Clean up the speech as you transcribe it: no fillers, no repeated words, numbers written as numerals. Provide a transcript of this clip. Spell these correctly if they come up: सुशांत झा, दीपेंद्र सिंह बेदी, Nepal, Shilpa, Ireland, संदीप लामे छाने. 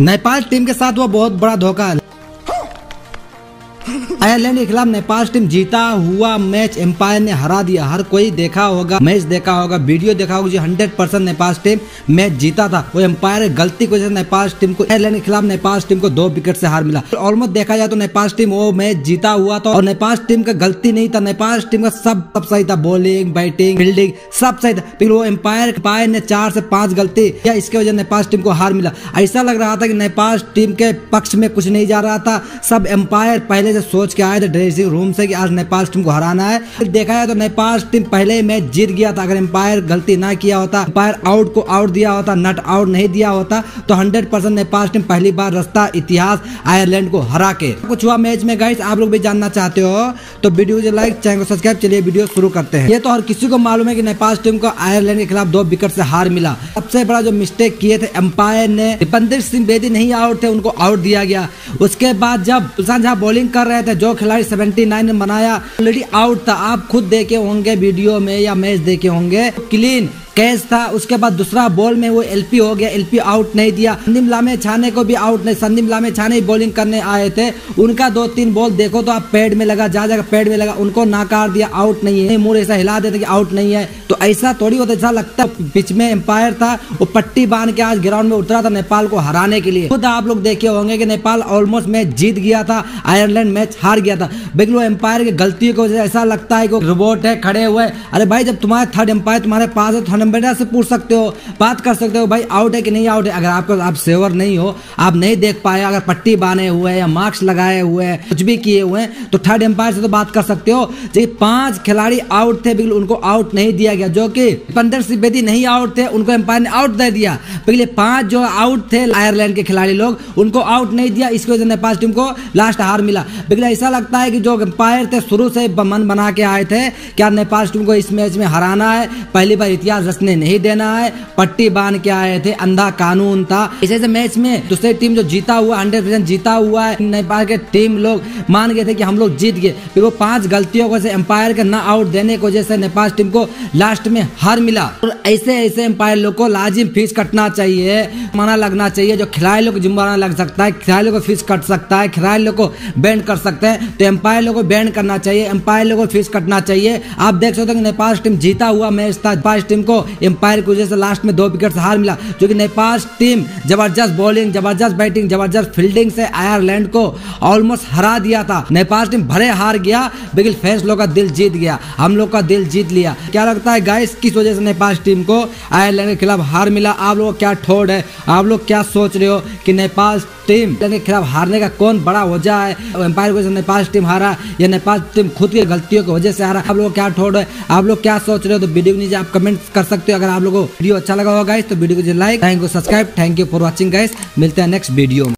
Nepal team के साथ वो बहुत बड़ा धोखा। आयरलैंड के खिलाफ नेपाल टीम जीता हुआ मैच एम्पायर ने हरा दिया। हर कोई देखा होगा, मैच देखा होगा, वीडियो देखा होगा। जो 100% नेपाल टीम मैच जीता था, वो एम्पायर गलती की वजह से नेपाल टीम को, आयरलैंड के खिलाफ नेपाल टीम को 2 विकेट से हार मिला। ऑलमोस्ट देखा जाए तो नेपाल टीम वो मैच जीता हुआ था और नेपाल टीम का गलती नहीं था। नेपाल टीम का सब सही था, बॉलिंग, बैटिंग, फील्डिंग सब सही था। फिर वो एम्पायर ने 4 से 5 गलती किया, इसके वजह से नेपाल टीम को हार मिला। ऐसा लग रहा था कि नेपाल टीम के पक्ष में कुछ नहीं जा रहा था। सब एम्पायर पहले से सोच के आए थे ड्रेसिंग रूम से कि आज नेपाल टीम को हराना है। देखा जाए तो नेपाल टीम पहले ही मैच जीत गया था। अगर एम्पायर गलती ना किया होता, एम्पायर आउट को आउट दिया होता, नॉट आउट नहीं दिया होता, तो 100% नेपाल टीम पहली बार रास्ता इतिहास आयरलैंड को हरा के। कुछ हुआ मैच में गाइस, आप लोग भी जानना चाहते हो तो वीडियो को लाइक, चैनल को सब्सक्राइब। चलिए वीडियो शुरू करते हैं। ये तो हर किसी को मालूम है कि नेपाल टीम को आयरलैंड के खिलाफ 2 विकेट से हार मिला। सबसे बड़ा जो मिस्टेक किए थे एम्पायर ने, दीपेंद्र सिंह बेदी नहीं आउट थे, उनको आउट दिया गया। उसके बाद जब सुशांत झा बॉलिंग कर रहे थे, जो खिलाड़ी 79 बनाया ऑलरेडी आउट था। आप खुद देखे होंगे वीडियो में या मैच देखे होंगे, क्लीन कैच था। उसके बाद दूसरा बॉल में वो एलपी हो गया, एलपी आउट नहीं दिया। संदीप लामे छाने को भी आउट नहीं। संदीप लामे छाने बॉलिंग करने आए थे, उनका 2-3 बॉल देखो तो आप पैड में लगा, जा पैड में लगा, उनको नाकार दिया, आउट नहीं है। मुंह ऐसा हिला देते कि आउट नहीं है, तो ऐसा थोड़ी होता। ऐसा लगता है बीच में एम्पायर था, वो पट्टी बांध के आज ग्राउंड में उतरा था नेपाल को हराने के लिए। खुद आप लोग देखे होंगे कि नेपाल ऑलमोस्ट मैच जीत गया था, आयरलैंड मैच हार गया था। लेकिन वो एम्पायर की गलतियों की वजह से ऐसा लगता है कि रोबोट है खड़े हुए। अरे भाई, जब तुम्हारा थर्ड एम्पायर तुम्हारे पास है, एम्पायर से पूछ सकते हो, बात कर सकते हो भाई आउट है कि नहीं आउट है। अगर आपको आप सेवर नहीं हो, आप नहीं देख पाए, अगर पट्टी बांधे हुए या मास्क लगाए हुए कुछ भी किए हुए हैं, तो थर्ड एम्पायर से तो बात कर सकते हो। जो 5 खिलाड़ी आउट थे, बिल्कुल उनको आउट नहीं दिया गया। जो कि दीपेंद्र सिंह बेदी नहीं आउट थे, उनको एम्पायर ने आउट दे दिया। पिछले 5 जो आउट थे आयरलैंड के खिलाड़ी लोग, उनको आउट नहीं दिया। इसकी वजह से नेपाल टीम को लास्ट हार मिला। बिल्कुल ऐसा लगता है कि जो एम्पायर थे शुरू से मन बना के आए थे क्या नेपाल टीम को इस मैच में हराना है, पहली बार इतिहास ने नहीं देना है। पट्टी बांध के आए थे, अंधा कानून था। इस मैच में दूसरी टीम जो जीता हुआ 100% जीता हुआ है, नेपाल के टीम लोग मान गए थे कि हम लोग जीत गए। फिर वो 5 गलतियों को से एम्पायर के ना आउट देने की वजह से नेपाल टीम को लास्ट में हार मिला। और ऐसे ऐसे एम्पायर लोग को लाजिम फीस कटना चाहिए, माना लगना चाहिए। जो खिलाड़ी लोग को जुर्माना लग सकता है, खिलाड़ी लोग को फीस कट सकता है, खिलाड़ी लोग को बैन कर सकते हैं, तो एम्पायर लोग को बैन करना चाहिए, एम्पायर लोग को फीस कटना चाहिए। आप देख सकते हो नेपाल टीम जीता हुआ मैच था, नेपाल टीम को एम्पायर की वजह से लास्ट में 2 विकेट से हार मिला। जो कि नेपाल टीम जबरदस्त बॉलिंग, जबरदस्त बैटिंग, जबरदस्त फील्डिंग से आयरलैंड को ऑलमोस्ट हरा दिया था। नेपाल टीम भरे हार गया, लेकिन फैंस लोग का दिल जीत गया, हम लोग का दिल जीत लिया। क्या लगता है गाइस, किस वजह से नेपाल टीम को आयरलैंड के खिलाफ हार मिला? आप लोग क्या ठोड़ है, आप लोग क्या सोच रहे हो कि नेपाल टीम के खिलाफ हारने का कौन बड़ा वजह है? एम्पायर की वजह से नेपाल टीम हारा या नेपाल टीम खुद की गलतियों की वजह से हारा? आप लोग क्या ठोड़ है, आप लोग क्या सोच रहे हो? तो वीडियो के नीचे आप कमेंट कर सकते हो। अगर आप लोगों को वीडियो अच्छा लगा होगा गाइस तो वीडियो को like, thank you, subscribe. Thank you for watching guys, मिलते हैं नेक्स्ट वीडियो में।